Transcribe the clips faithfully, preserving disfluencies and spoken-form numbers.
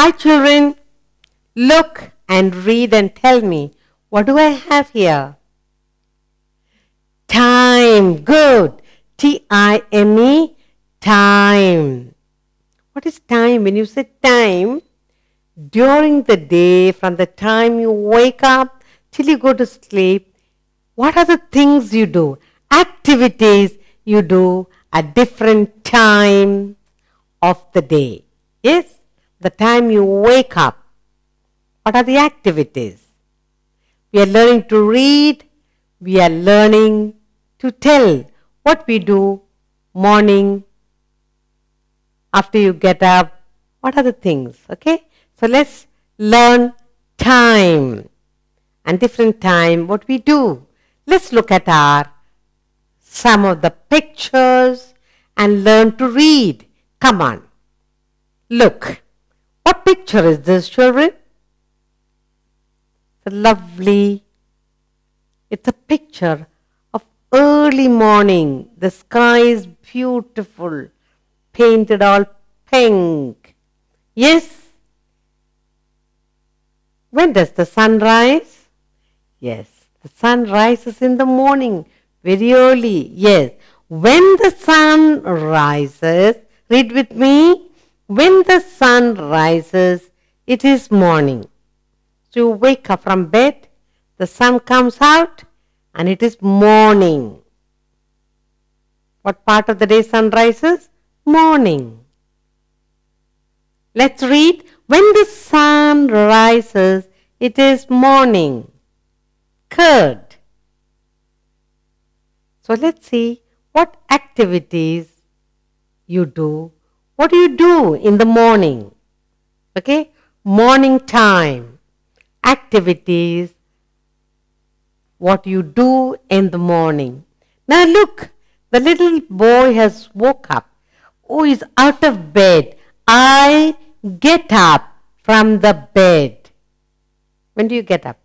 Hi children, look and read and tell me, what do I have here? Time, good. T I M E, time. What is time? When you say time, during the day, from the time you wake up till you go to sleep, what are the things you do? Activities you do at different time of the day. Yes? The time you wake up, what are the activities? We are learning to read, we are learning to tell what we do morning, after you get up, what are the things, okay? So let's learn time and different time, what we do. Let's look at our, some of the pictures and learn to read. Come on, look. What picture is this, children? It's a lovely, it's a picture of early morning. The sky is beautiful, painted all pink. Yes? When does the sun rise? Yes, the sun rises in the morning, very early. Yes, when the sun rises, read with me. When the sun rises, it is morning. So you wake up from bed, the sun comes out and it is morning. What part of the day sun rises? Morning. Let's read. When the sun rises, it is morning. Curd. So let's see what activities you do. What do you do in the morning? Okay, morning time, activities, what you do in the morning. Now look, the little boy has woke up. Oh, he's out of bed. I get up from the bed. When do you get up?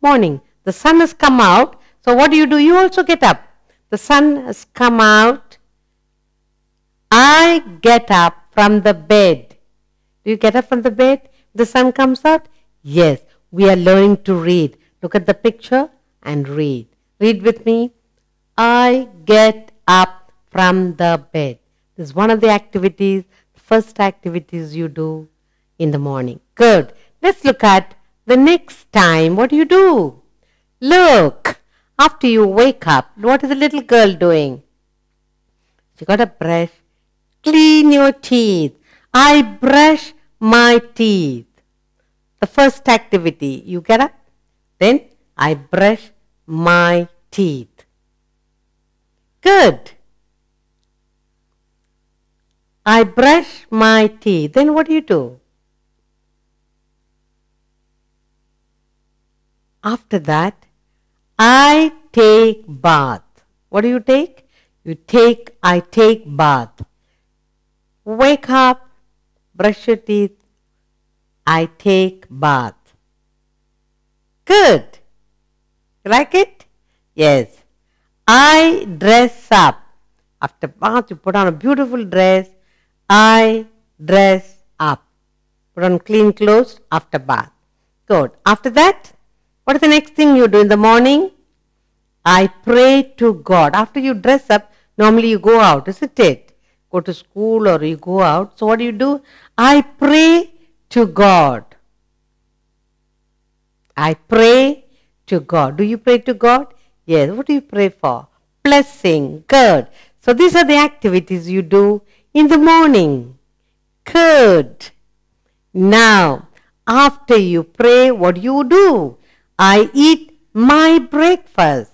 Morning. The sun has come out. So what do you do? You also get up. The sun has come out. I get up from the bed. Do you get up from the bed? The sun comes out? Yes. We are learning to read. Look at the picture and read. Read with me. I get up from the bed. This is one of the activities, first activities you do in the morning. Good. Let's look at the next time. What do you do? Look. After you wake up, what is the little girl doing? She got a brush. Clean your teeth. I brush my teeth. The first activity, you get up, then I brush my teeth. Good. I brush my teeth. Then what do you do? After that, I take bath. What do you take? You take, I take bath. Wake up, brush your teeth, I take bath. Good. You like it? Yes. I dress up. After bath, you put on a beautiful dress. I dress up. Put on clean clothes after bath. Good. After that, what is the next thing you do in the morning? I pray to God. After you dress up, normally you go out, isn't it? Go to school or you go out. So what do you do? I pray to God. I pray to God. Do you pray to God? Yes. What do you pray for? Blessing. Good. So these are the activities you do in the morning. Good. Now, after you pray, what do you do? I eat my breakfast.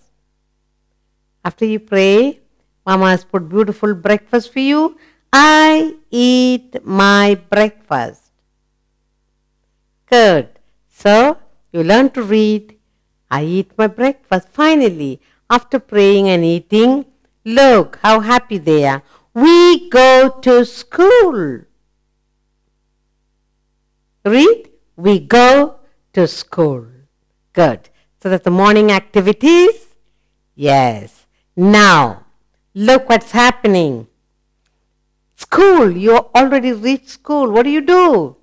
After you pray, Mama has put beautiful breakfast for you. I eat my breakfast. Good. So, you learn to read. I eat my breakfast. Finally, after praying and eating, look how happy they are. We go to school. Read. We go to school. Good. So, that's the morning activities. Yes. Now, look what's happening. School, you already reached school. What do you do?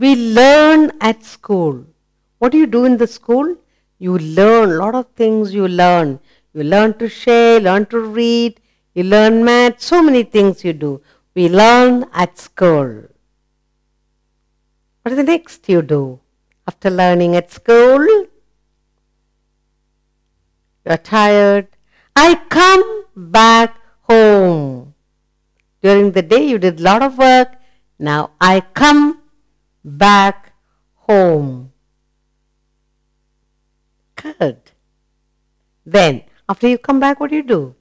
We learn at school. What do you do in the school? You learn, lot of things you learn. You learn to share, learn to read, you learn math, so many things you do. We learn at school. What is the next you do? After learning at school, you are tired. I come back home. During the day you did a lot of work. Now I come back home. Good. Then, after you come back, what do you do?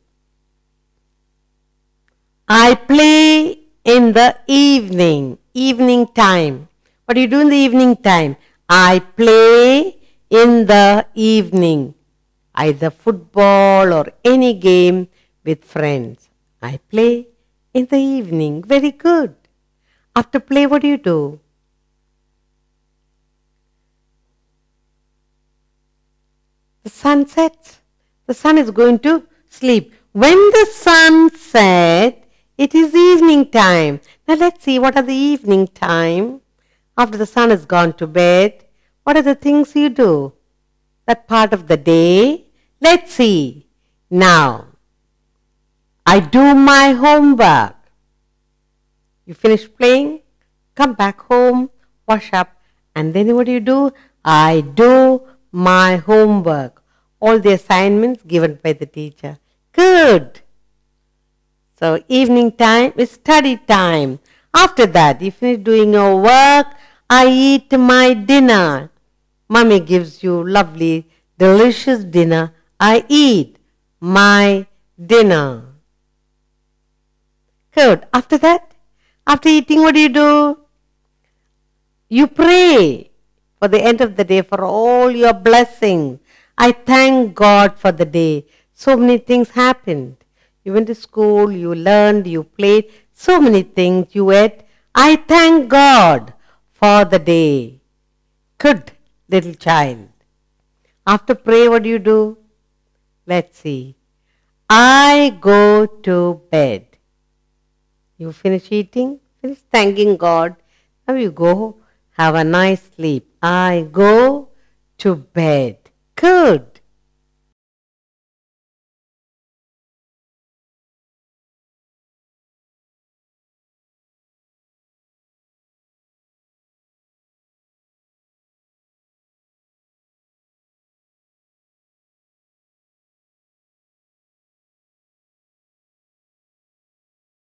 I play in the evening, evening time. What do you do in the evening time? I play in the evening, either football or any game with friends. I play in the evening. Very good. After play, what do you do? The sun sets. The sun is going to sleep. When the sun sets, it is evening time. Now let's see what are the evening time. After the sun has gone to bed, what are the things you do? That part of the day. Let's see. Now, I do my homework. You finish playing, come back home, wash up, and then what do you do? I do my homework. All the assignments given by the teacher. Good. So evening time is study time. After that, you finish doing your work, I eat my dinner. Mummy gives you lovely, delicious dinner. I eat my dinner. Good. After that, after eating, what do you do? You pray for the end of the day for all your blessings. I thank God for the day. So many things happened. You went to school, you learned, you played, so many things you ate. I thank God for the day. Good little child. After pray, what do you do? Let's see. I go to bed. You finish eating, finish thanking God. Now you go, have a nice sleep. I go to bed. Good.